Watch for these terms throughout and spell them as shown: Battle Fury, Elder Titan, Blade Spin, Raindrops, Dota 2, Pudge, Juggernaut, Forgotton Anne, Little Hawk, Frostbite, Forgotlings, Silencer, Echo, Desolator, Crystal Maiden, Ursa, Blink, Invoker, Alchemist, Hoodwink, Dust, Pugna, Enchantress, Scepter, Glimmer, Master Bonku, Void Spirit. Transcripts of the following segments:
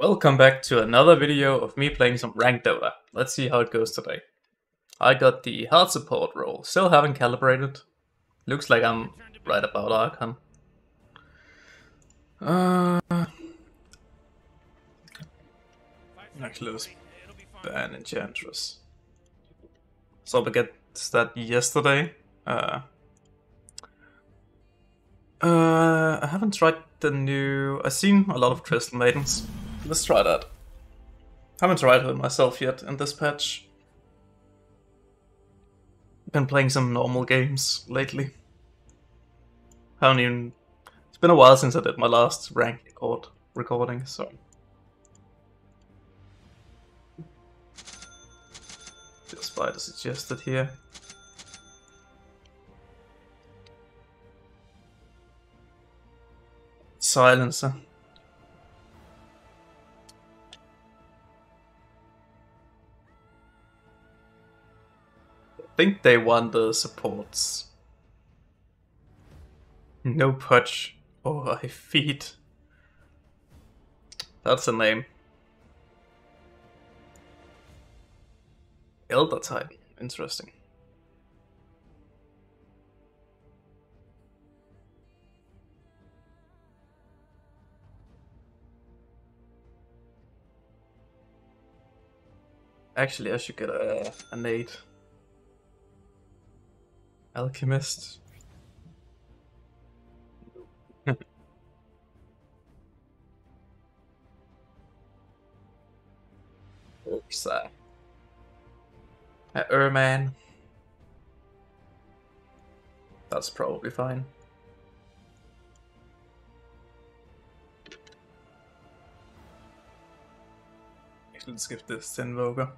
Welcome back to another video of me playing some ranked Dota. Let's see how it goes today. I got the hard support role, still haven't calibrated. Looks like I'm right about Arkham. Actually, let's ban Enchantress. So I got that yesterday. I haven't tried the new... I've seen a lot of Crystal Maidens. Let's try that. Haven't tried her myself yet in this patch. Been playing some normal games lately. Haven't even... It's been a while since I did my last rank recording, so... Just spider suggested here. Silencer. I think they won the supports. No Pudge. Oh, I feed. That's the name. Elder Titan. Interesting. Actually, I should get a nade. Alchemist. Ursa. Man. That's probably fine. Actually, let's give this to Invoker.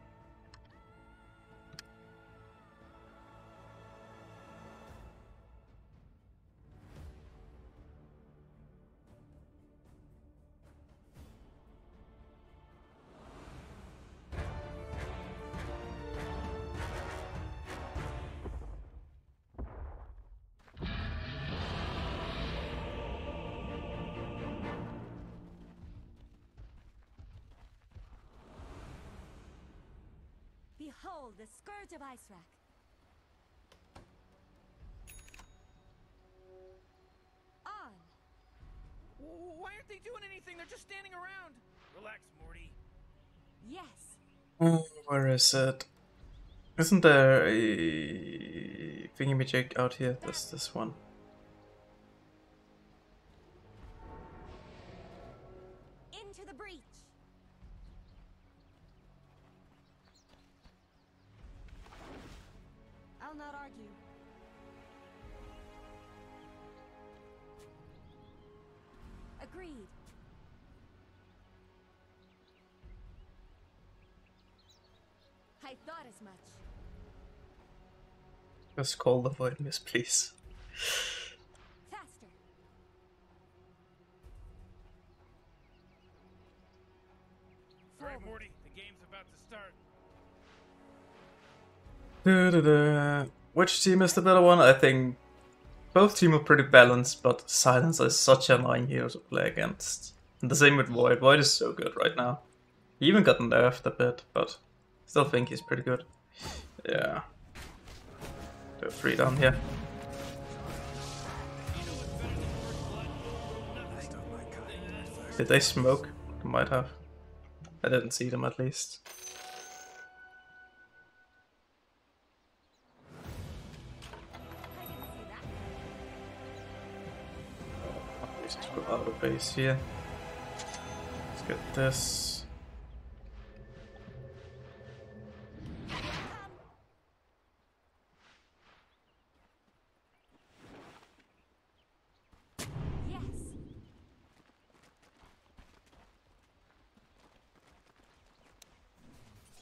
Behold the scourge of Ice-Rack. On. Why aren't they doing anything? They're just standing around. Relax, Morty. Yes. Oh, where is it? Isn't there a thingy magic out here? That's this one. Into the breach. I'll not argue. Agreed. I thought as much. Just call the Void Miss, please. Faster. Sorry, Morty. The game's about to start. Which team is the better one? I think both teams are pretty balanced, but Silencer is such an annoying hero to play against. And the same with Void. Void is so good right now. He even got nerfed a bit, but still think he's pretty good. Yeah. They're free down here. Did they smoke? They might have. I didn't see them at least. Go out of base here. Let's get this. Yes.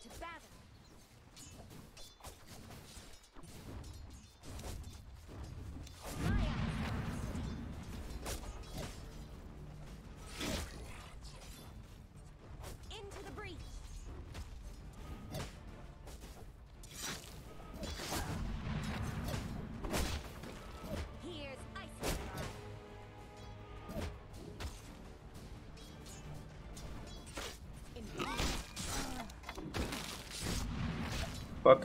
To battle. Fuck.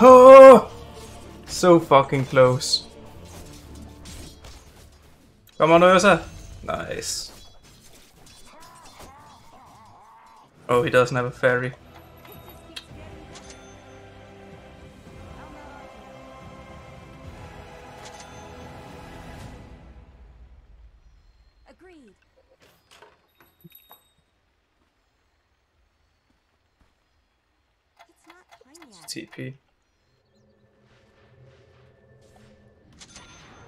Oh! So fucking close. Come on, Ursa! Nice. Oh, he doesn't have a fairy. TP. Here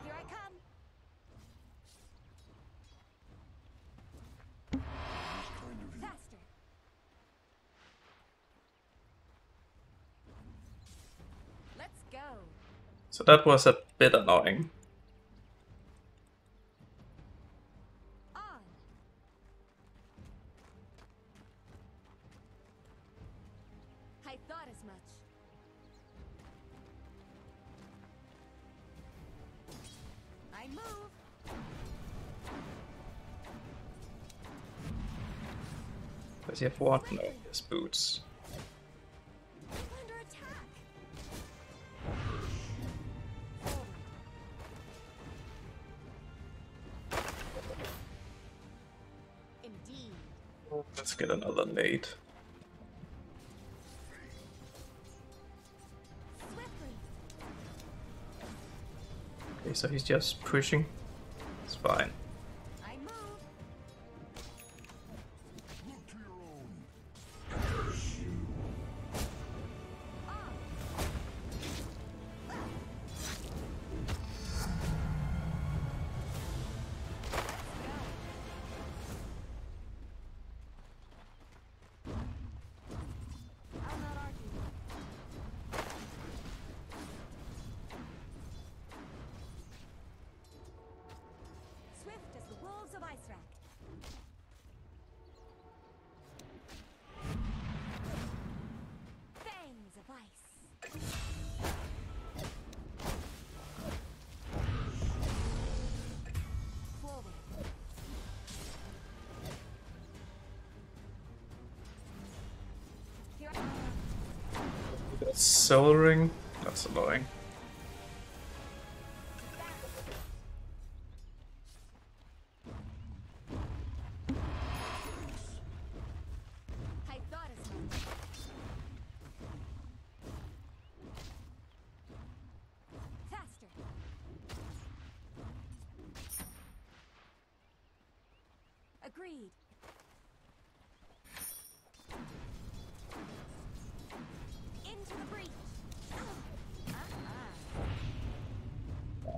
I come. Faster. Let's go. So that was a bit annoying. Does he have what? No, he has boots. Indeed. Let's get another nade. Okay, so he's just pushing. It's fine. Soul ring? That's annoying.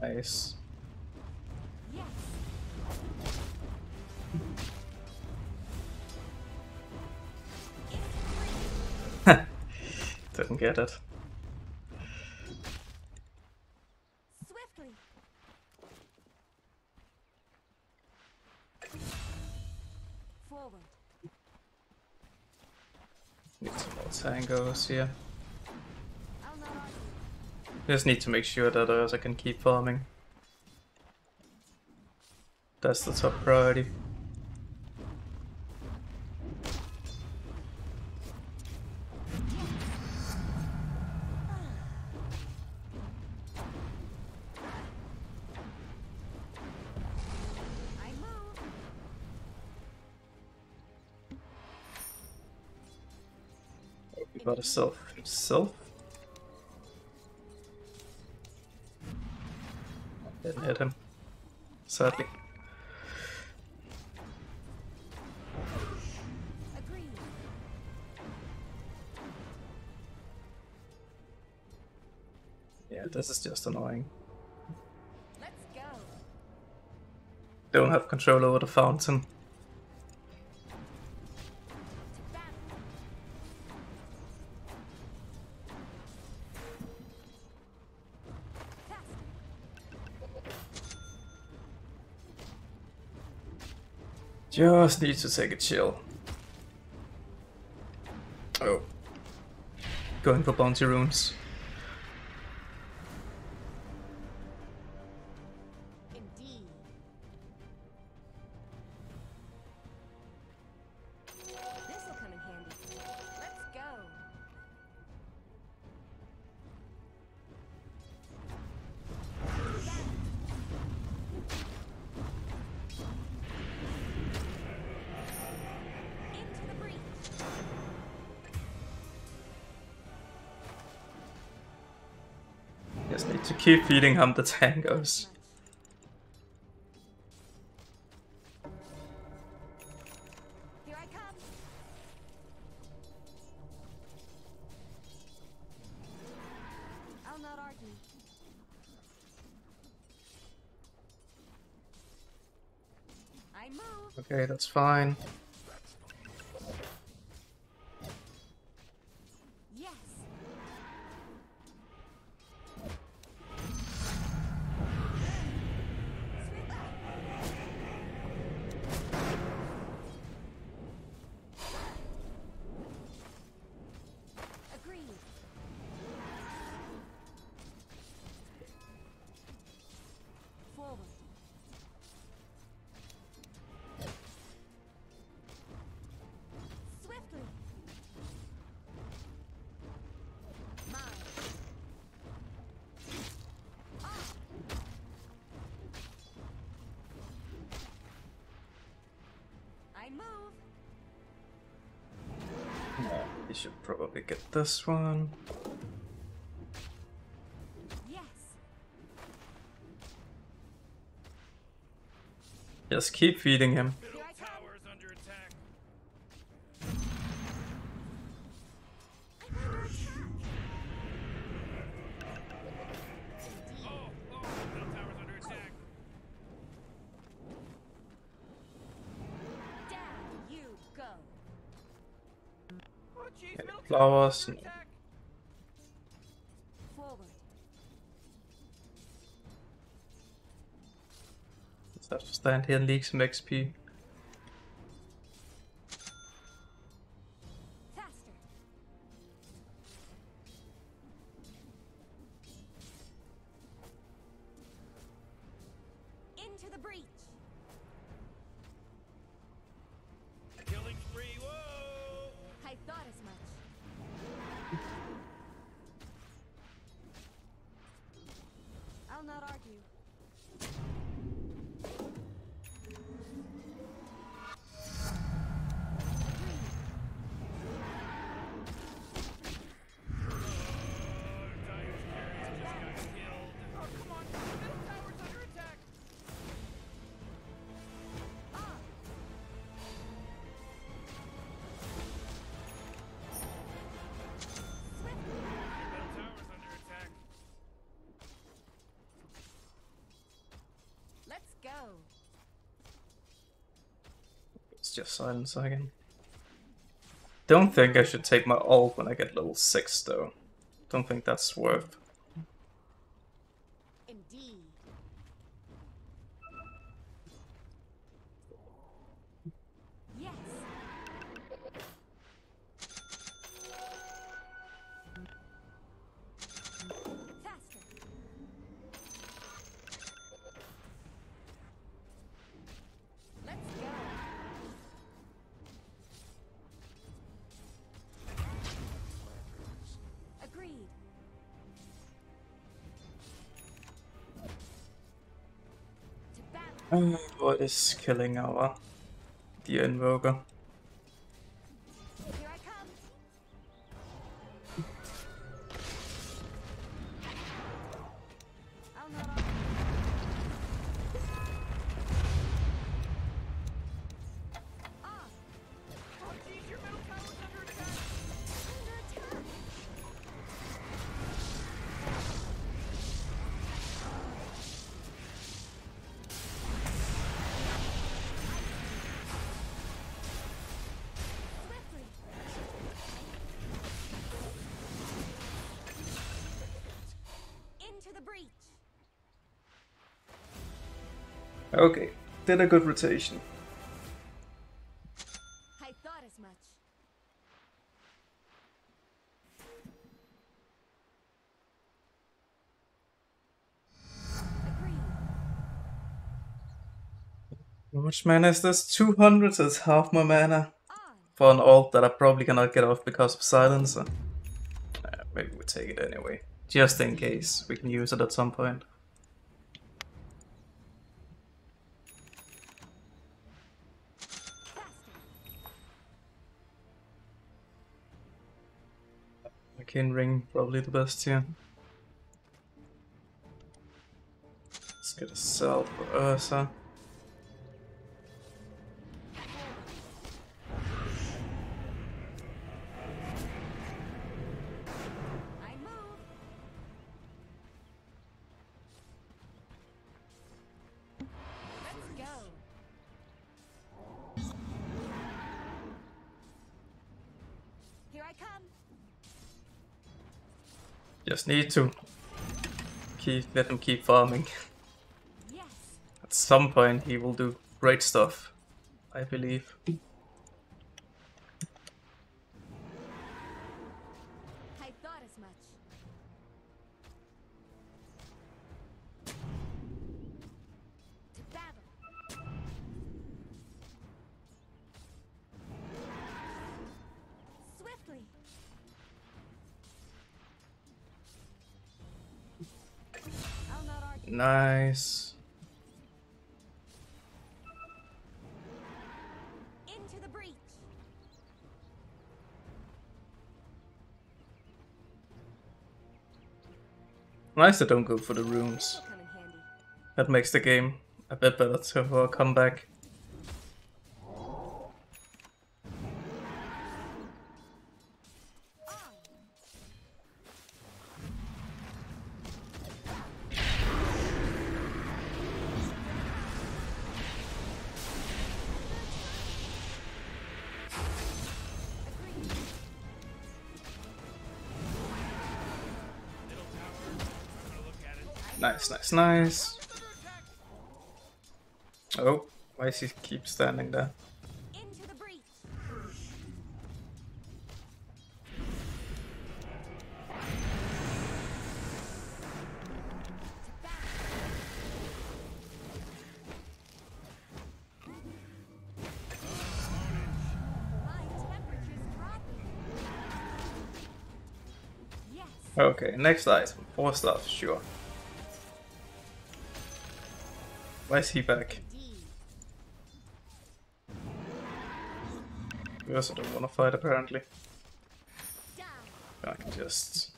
Nice. Yes. Didn't get it. Swiftly. Forward. Need some more tangos here. Just need to make sure that I can keep farming. That's the top priority. Oh, he bought himself. Didn't hit him, sadly. Yeah, this is just annoying. Let's go. Don't have control over the fountain. Just need to take a chill. Oh. Going for bounty runes. Indeed. This'll come in handy. Let's go. just need to keep feeding him the tangos. Here I come. I'll not argue. I move. Okay, that's fine. You should probably get this one. Yes. Just keep feeding him. Flowers. Let's have to stand here and leak some XP. Just silence again. Don't think I should take my ult when I get level 6 though. Don't think that's worth. Indeed. Yes. What is killing our dear Invoker? Here I come. I'll not argue. Ah. Oh, geez, your middle tower's under attack. Okay, did a good rotation. I thought as much. Agreed. How much mana is this? 200, so it's half my mana. For an ult that I probably cannot get off because of Silencer. Maybe we'll take it anyway. Just in case, we can use it at some point. Ring probably the best here. myself, Ursa. Just need to let him keep farming. Yes. At some point he will do great stuff, I believe. I thought as much. To battle. Swiftly. Nice. Into the breach. Nice, they don't go for the runes. That makes the game a bit better for a comeback. Nice, nice, nice. Oh, why does he keep standing there? Into the breach. Okay, next item, 4 stuff, sure. Why is he back? We also don't want to fight, apparently. I can just...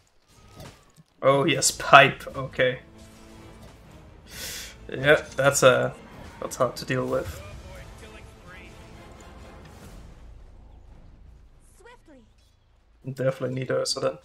Oh, he has pipe, okay. Yeah, that's hard to deal with. Definitely need Ursa then.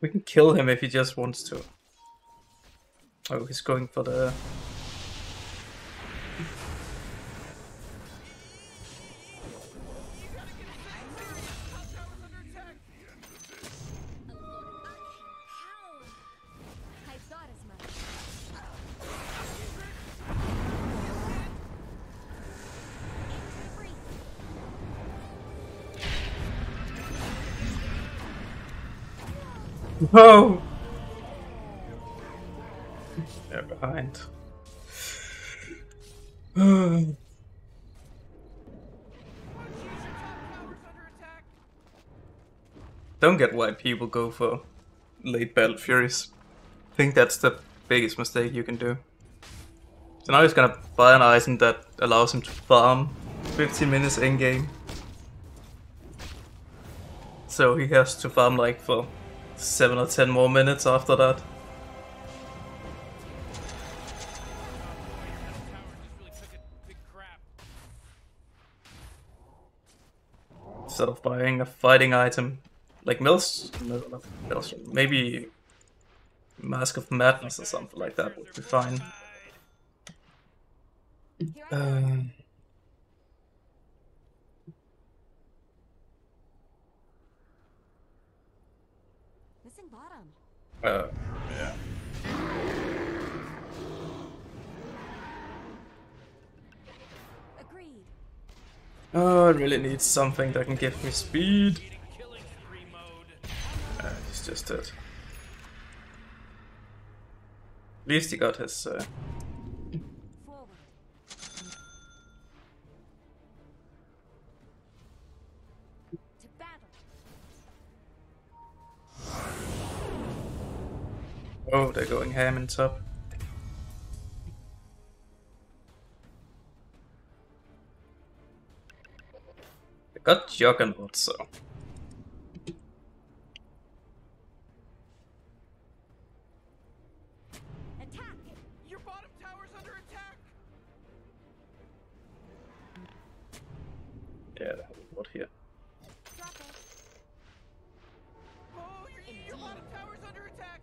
We can kill him if he just wants to. Oh, he's going for the... Whoa! They're behind. Don't get why people go for late Battle Furies. I think that's the biggest mistake you can do. So now he's gonna buy an item that allows him to farm 15 minutes in game. So he has to farm like for 7 or 10 more minutes after that. Instead of buying a fighting item, like maybe Mask of Madness or something like that would be fine. Yeah. Agreed. Oh, I really need something that can give me speed. He's just dead. At least he got his Oh, they're going ham in top. They got Juggernaut, so. Yeah, that was what here. Oh, your bottom tower's under attack.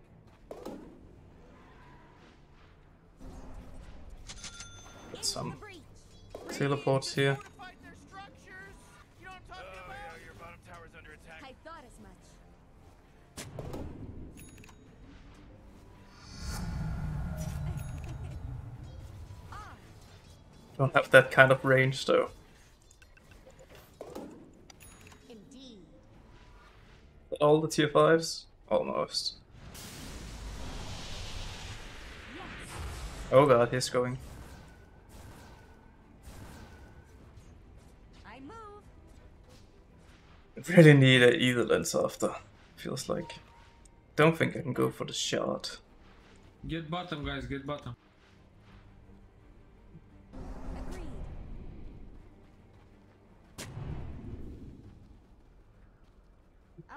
Got some teleports here. You know what I'm talking about? Yeah, your bottom tower's under attack. I thought as much. Don't have that kind of range though. All the tier 5s? Almost. Oh god, he's going. I move. Really need an ether lens after, feels like. Don't think I can go for the shard. Get bottom, guys, get bottom.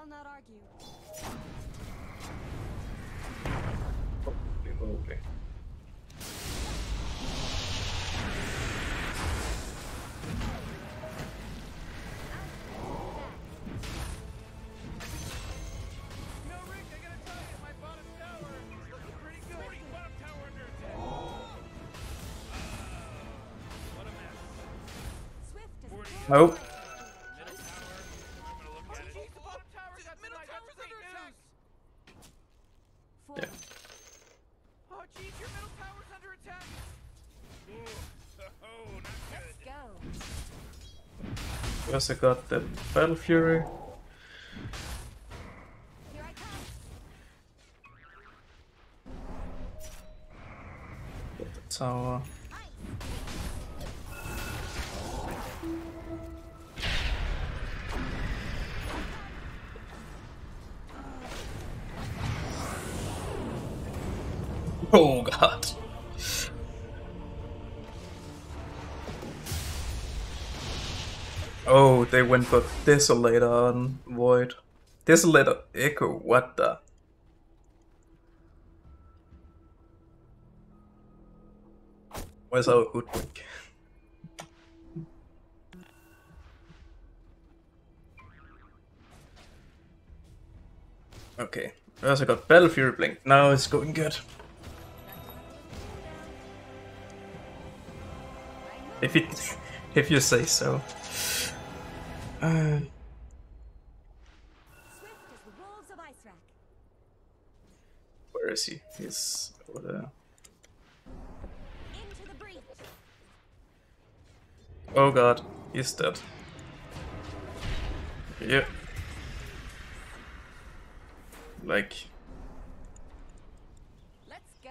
Not argue. Okay. No, Rick, I gotta tell you, my bottom tower is looking pretty good. Bottom tower under attack. What a mess. Swift is nope. I got the Battle Fury. Here I come. Get the tower. Oh god. Oh, they went for Desolator on Void. Desolator Echo, what the? Where's our Hoodwink? Okay, I also got Battle Fury Blink. Now it's going good. If you say so. Swift as the wolves of ice rack. Where is he? He's over there. Into the breach. Oh god, he's dead. Yeah. Like. Let's go.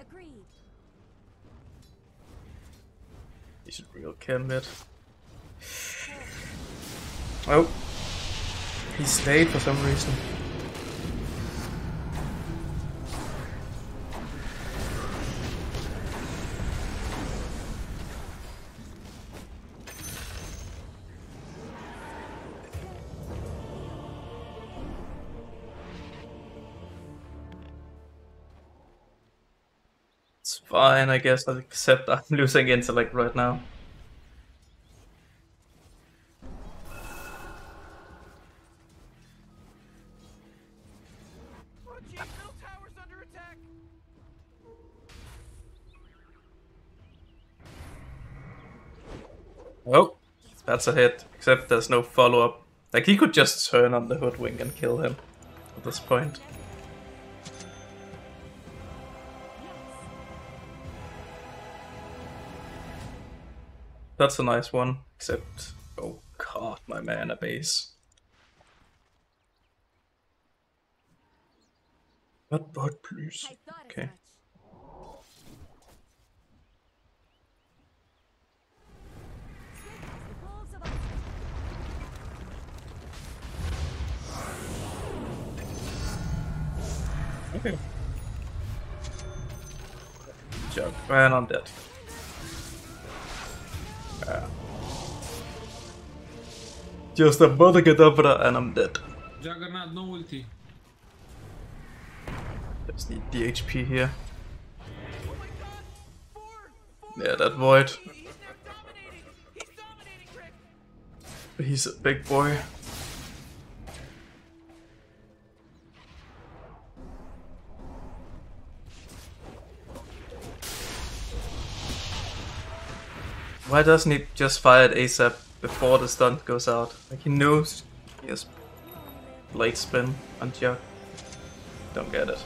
Agreed. You should real chem it. Oh, he stayed for some reason. Fine, I guess, except I'm losing intellect right now. Oh, geez, middle tower's under attack. Oh, that's a hit, except there's no follow-up. Like, he could just turn on the Hoodwink and kill him at this point. That's a nice one, except, oh god, my mana base. Not bad, please. Okay. Okay. Jug. Man, I'm dead. Just about to get up and I'm dead. Juggernaut, no ulti. Just need the HP here. Yeah, that Void. He's a big boy. Why doesn't he just fire it ASAP before the stun goes out? Like, he knows he has Blade Spin on Jug. Don't get it.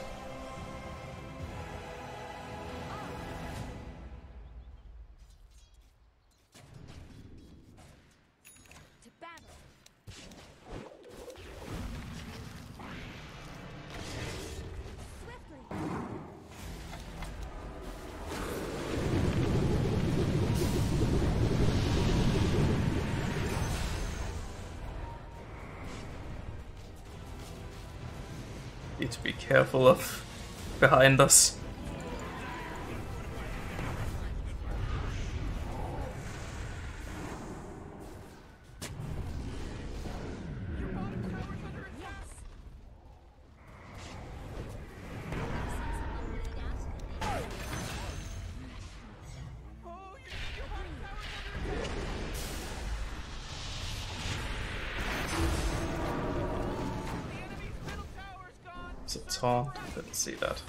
Need to be careful of behind us. Taunt. Didn't see that.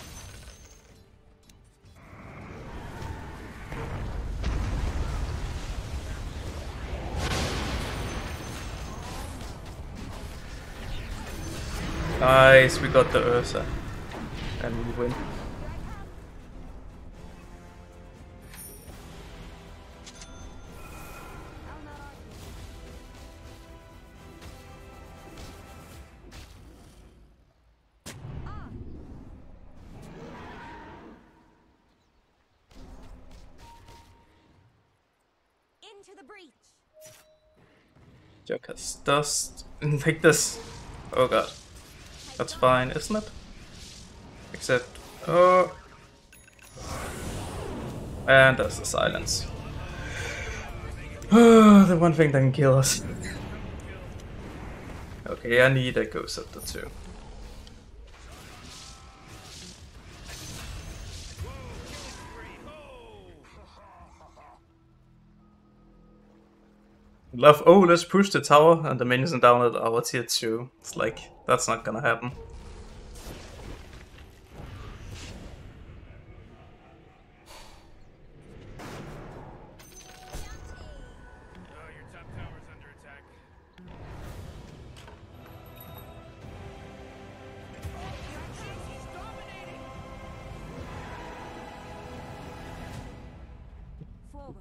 Nice, we got the Ursa. And we win. Jug has Dust. Like this. Oh god. That's fine, isn't it? Except. Oh. And there's the silence. Oh, the one thing that can kill us. Okay, I need Echo Scepter too. Love, oh, let's push the tower and the minions are down at our tier 2. It's like, that's not gonna happen.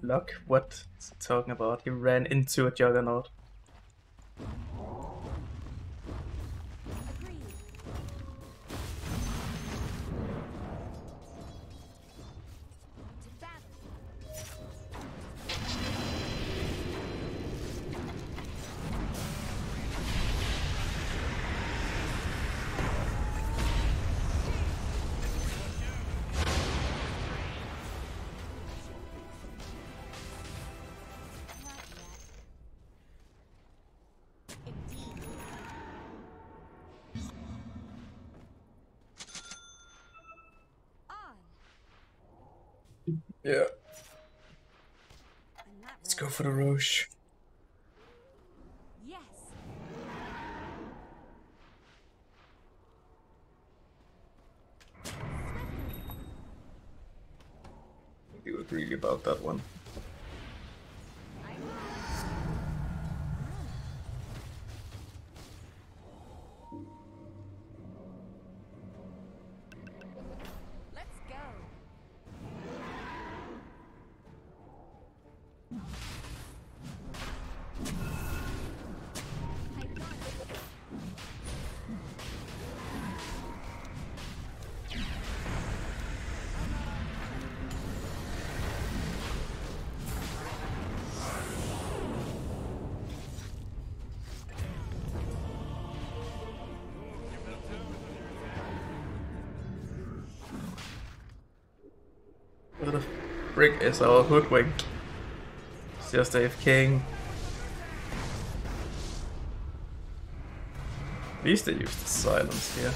Luck? What is he talking about? He ran into a Juggernaut. Yeah. Let's go for the Roche. Yes. You agree about that one. brick is our Hoodwink. It's just AFKing. At least they used the silence here.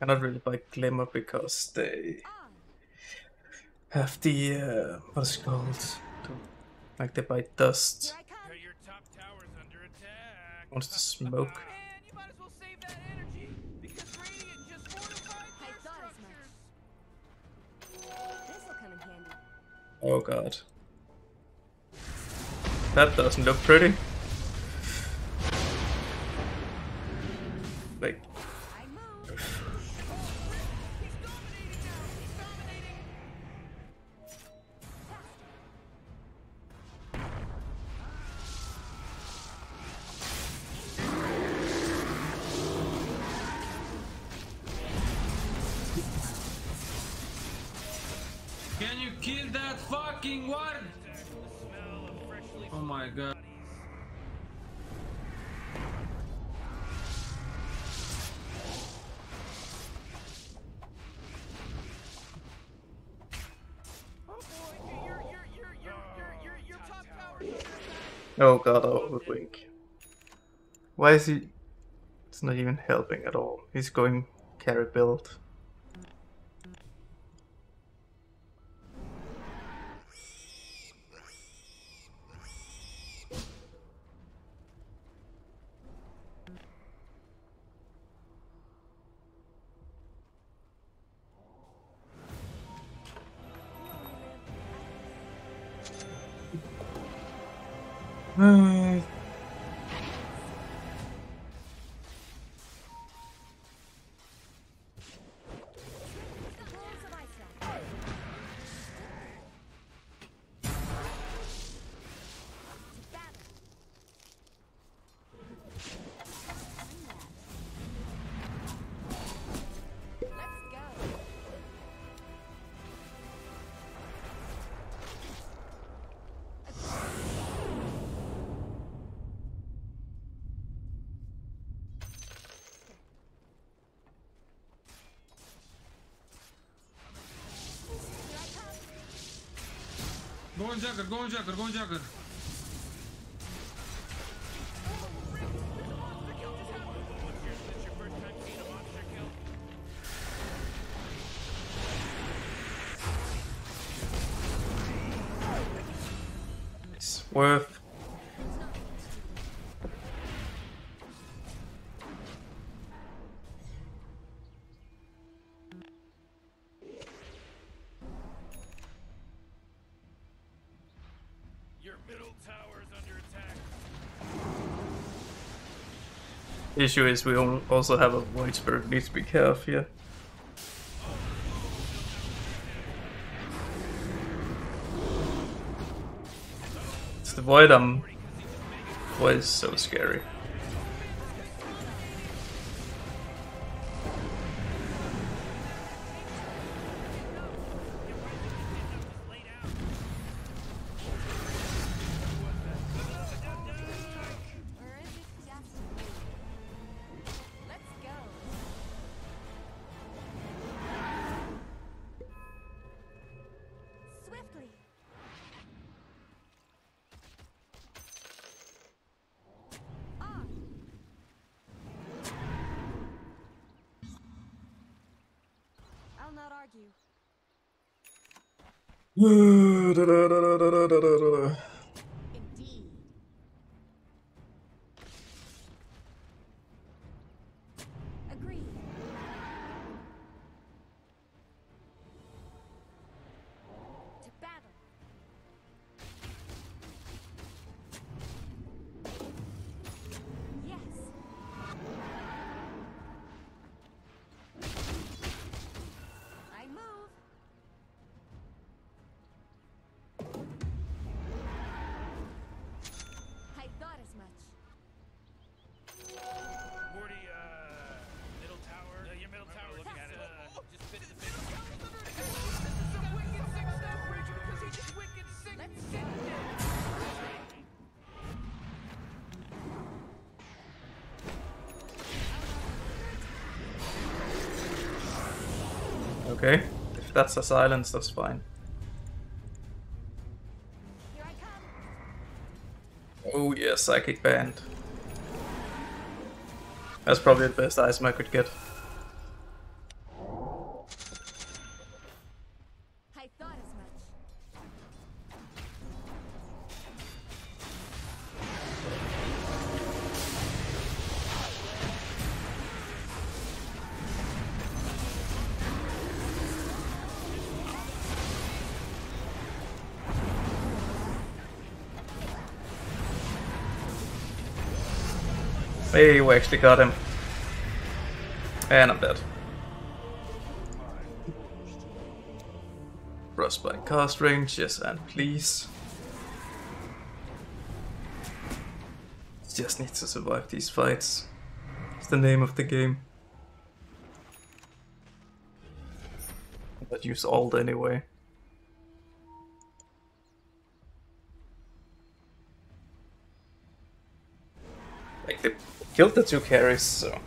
Cannot really buy Glimmer because they have the what's it called? Like they buy Dust. Wants to smoke. Oh god. That doesn't look pretty. Like oh god, oh Hoodwink. Why is he... It's not even helping at all. He's going carry build. Go on Jugger, go on Jugger, go on Jugger. It's worth. Issue is we also have a Void Spirit, needs to be careful here. It's the Void, Void is so scary. Okay, if that's a silence, that's fine. Here I come. Oh yeah, psychic band. That's probably the best item I could get. Hey, we actually got him. And I'm dead. Frostbite cast range, yes and please. Just need to survive these fights. It's the name of the game. But use ult anyway. Like they killed the two carries, so...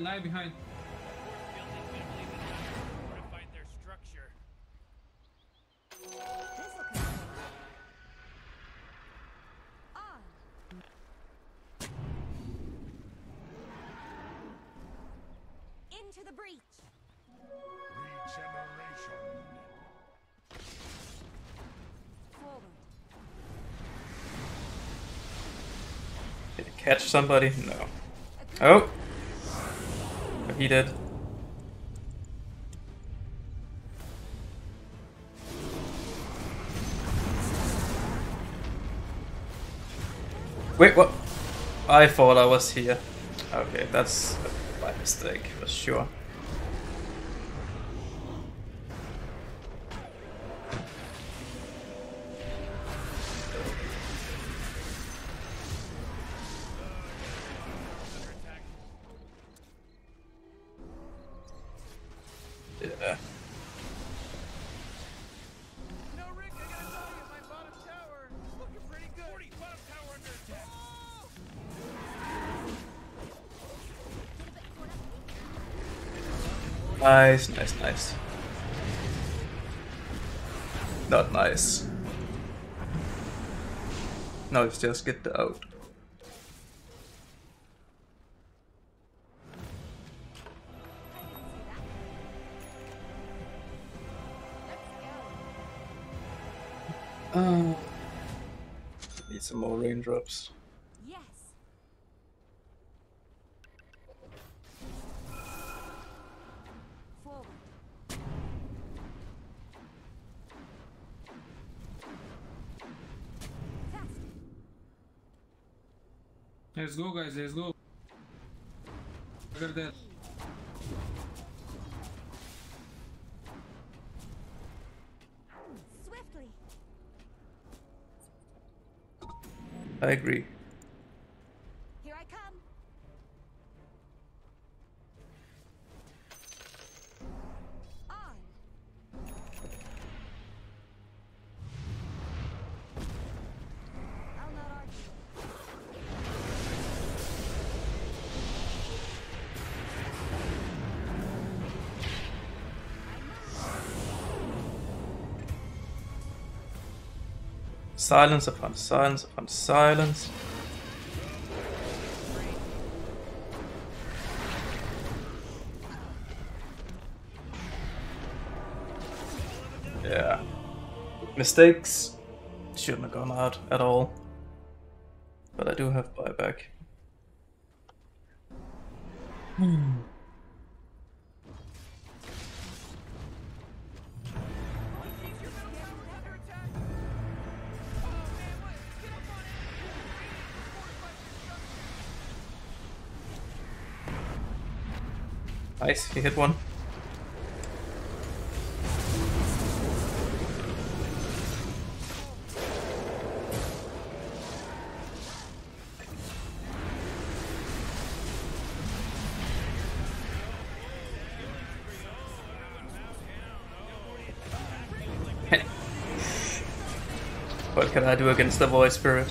Lie behind. Did it catch somebody? No. Oh! But he did. Wait, what? I thought I was here. Okay, that's my mistake for sure. Nice, nice, nice. Not nice. No, it's just get the out. Need some more raindrops. Let's go, guys, let's go. Look at that. Swiftly. I agree. Here I come. On. I'll not argue. Silence upon silence upon silence. Yeah. Mistakes. Shouldn't have gone out at all. But I do have buyback. Nice, he hit one. What can I do against the Void Spirit?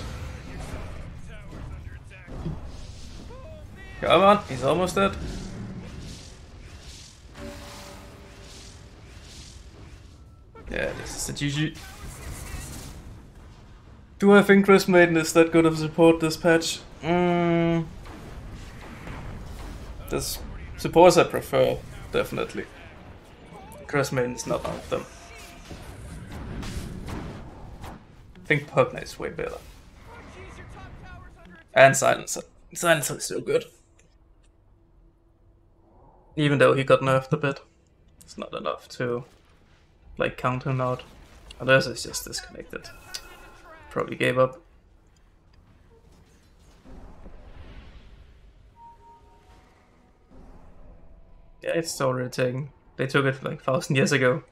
Come on, he's almost dead. Yeah, this is a GG. Do I think Crystal Maiden is that good of support this patch? There's supports I prefer, definitely. Crystal Maiden is not one of them. I think Pugna is way better. And Silencer. Silencer is still good. Even though he got nerfed a bit. It's not enough to like count him out. Unless it's just disconnected. Probably gave up. Yeah, it's so irritating. They took it like 1,000 years ago.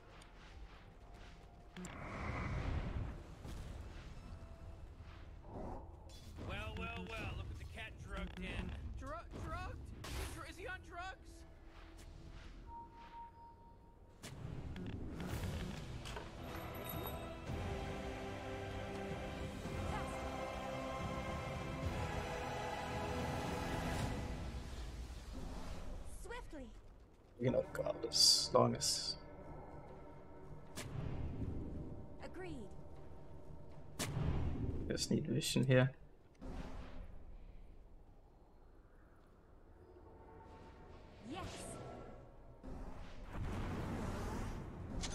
Well, well, well, look at the cat drugged in. Drugged? Is he on drugs? Swiftly. You know, God, as long as... Agreed. Just need vision here. Yes. To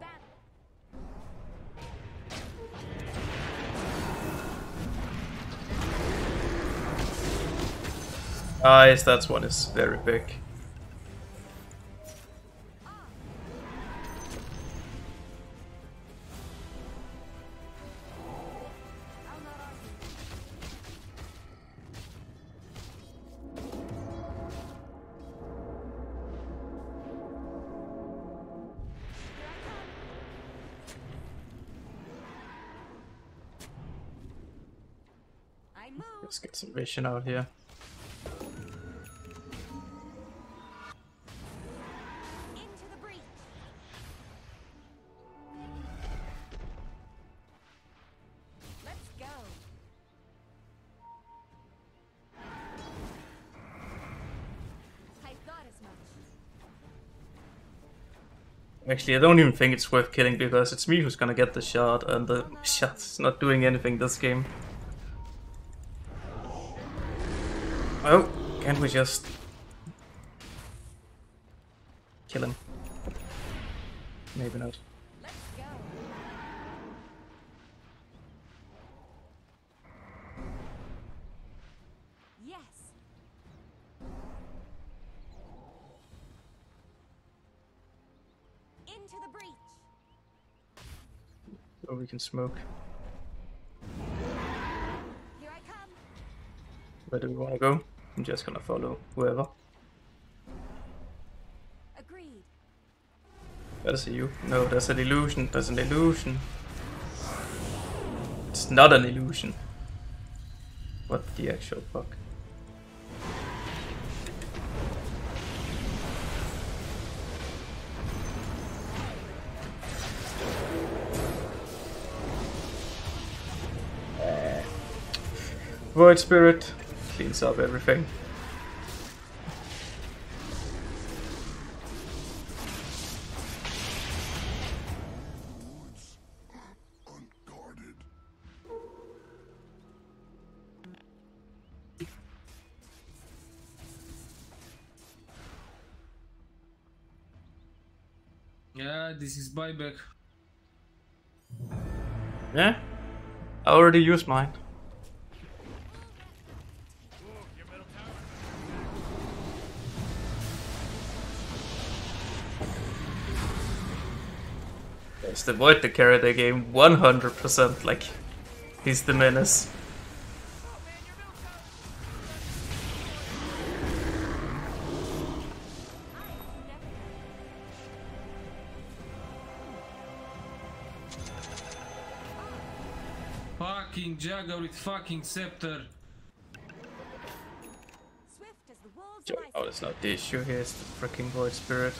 battle. Nice, that one is very big. Let's get some vision out here. Into the breach. Let's go. I thought as much. Actually, I don't even think it's worth killing because it's me who's gonna get the shard, and the shard's not doing anything this game. Oh, can't we just kill him? Maybe not. Let's go. Yes. Into the breach. Oh, we can smoke. Here I come. Where do we want to go? I'm just gonna follow whoever. Agreed. That's a you. No, that's an illusion. That's an illusion. It's not an illusion. What the actual fuck? Void Spirit. Cleans up everything. Unguarded. Yeah, this is buyback. Yeah, I already used mine. The Void to carry the game 100%, like he's the menace. Fucking Juggernaut with fucking Scepter. Oh, that's not the issue here, it's the freaking Void Spirit.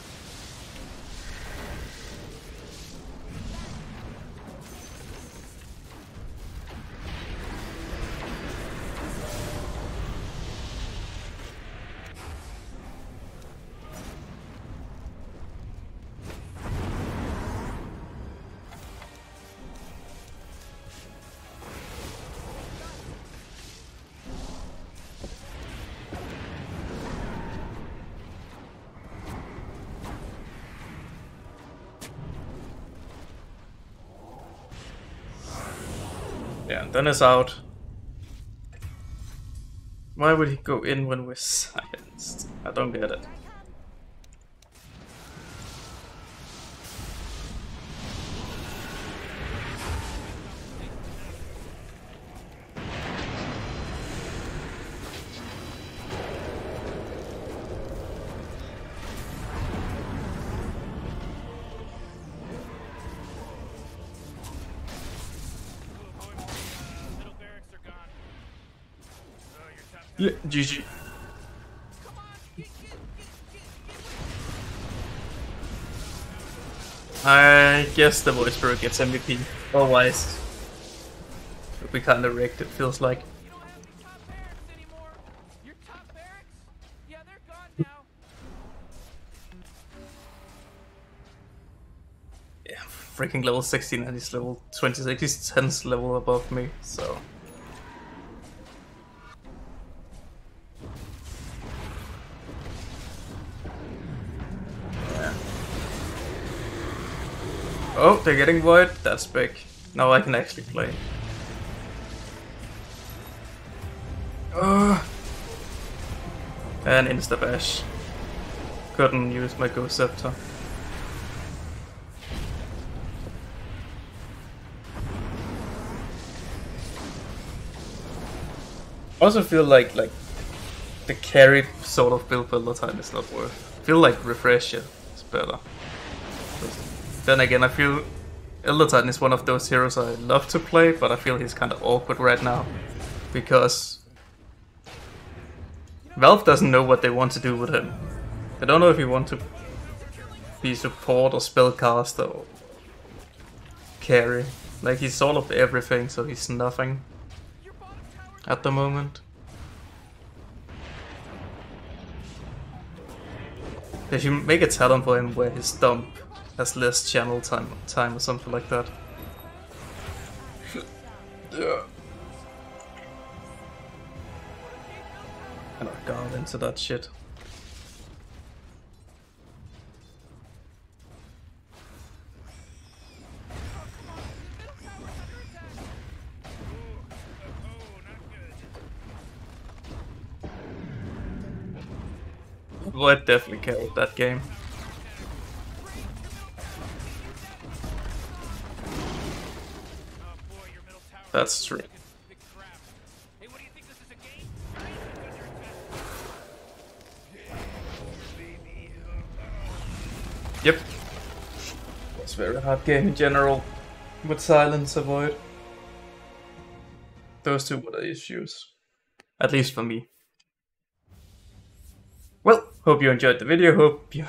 Yeah, and then it's out. Why would he go in when we're silenced? I don't get it. Yeah, GG. I guess the Void Spirit gets MVP. Otherwise, we kinda wrecked, it feels like. Yeah, I'm freaking level 16 and he's level 26, he's 10th level above me, so. Oh, they're getting Void? That's big. Now I can actually play. And insta-bash. Couldn't use my Ghost Scepter. I also feel like the carry sort of build all the time is not worth. I feel like Refresher is better. Then again, I feel Elder Titan is one of those heroes I love to play, but I feel he's kind of awkward right now because Valve doesn't know what they want to do with him. They don't know if you want to be support or spellcaster or carry. Like, he's sort of everything, so he's nothing at the moment. They should make a talent for him where his dump has less channel time or something like that. Yeah. And I got into that shit. Well, I definitely carried that game. That's true. Yep. It's a very hard game in general with Silencer, Void. Those two were the issues. At least for me. Well, hope you enjoyed the video, hope you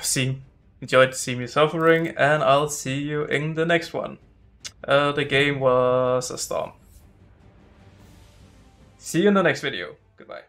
enjoyed seeing me suffering, and I'll see you in the next one. The game was a storm. See you in the next video. Goodbye.